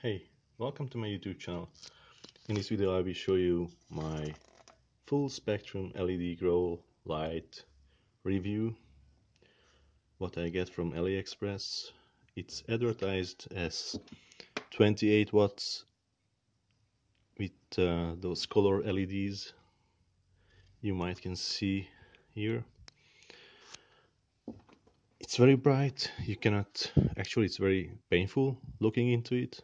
Hey, welcome to my YouTube channel. In this video I will show you my full spectrum LED grow light review, what I get from AliExpress. It's advertised as 28 watts with those color LEDs you might can see here. It's very bright, you cannot, actually it's very painful looking into it.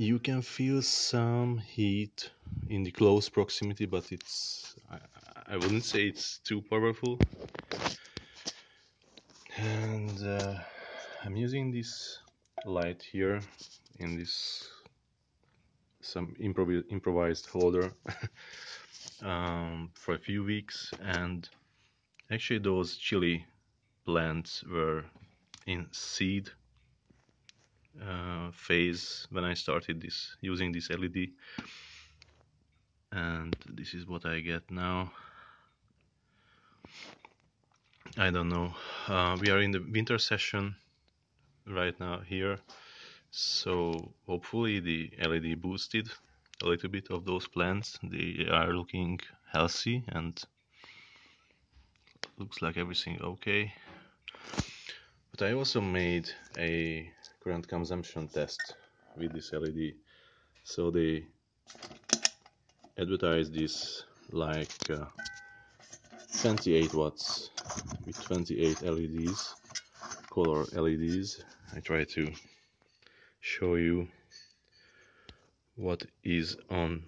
You can feel some heat in the close proximity, but it's, I wouldn't say it's too powerful. And I'm using this light here in this some improvised holder for a few weeks, and actually those chili plants were in seed phase when I started using this LED, and this is what I get now. I don't know, we are in the winter session right now here, so hopefully the LED boosted a little bit of those plants. They are looking healthy and looks like everything okay. But I also made a current consumption test with this LED. So they advertise this like 28 watts with 28 LEDs, color LEDs. I try to show you what is on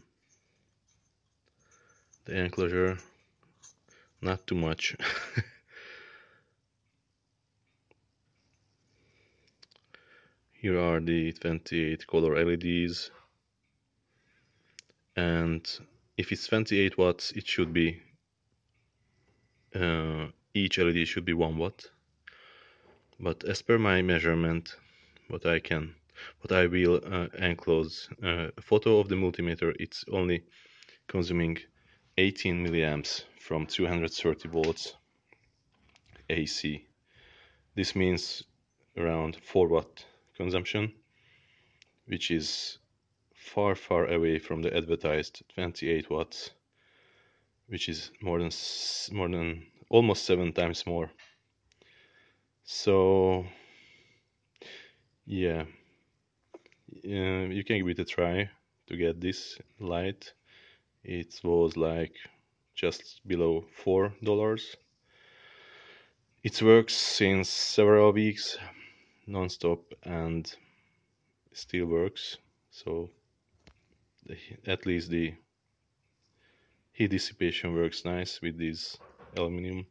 the enclosure. Not too much. Here are the 28 color LEDs, and if it's 28 watts it should be each LED should be 1 watt, but as per my measurement what I will enclose a photo of the multimeter, it's only consuming 18 milliamps from 230 volts AC. This means around 4 watt consumption, which is far away from the advertised 28 watts, which is more than almost 7 times more. So yeah, you can give it a try to get this light. It was like just below $4. It works since several weeks non-stop and still works, so at least the heat dissipation works nice with these aluminum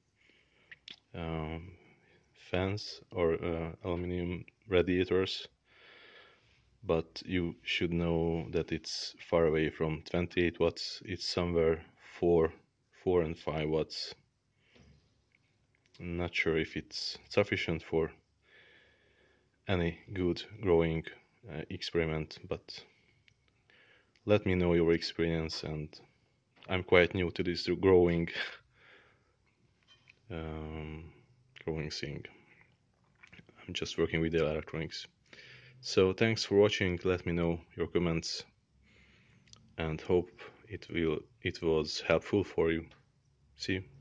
fans or aluminum radiators. But you should know that it's far away from 28 watts. It's somewhere 4 and 5 watts. I'm not sure if it's sufficient for any good growing experiment, but let me know your experience. And I'm quite new to this growing growing thing. I'm just working with the electronics. So thanks for watching, let me know your comments, and hope it was helpful for you. See you.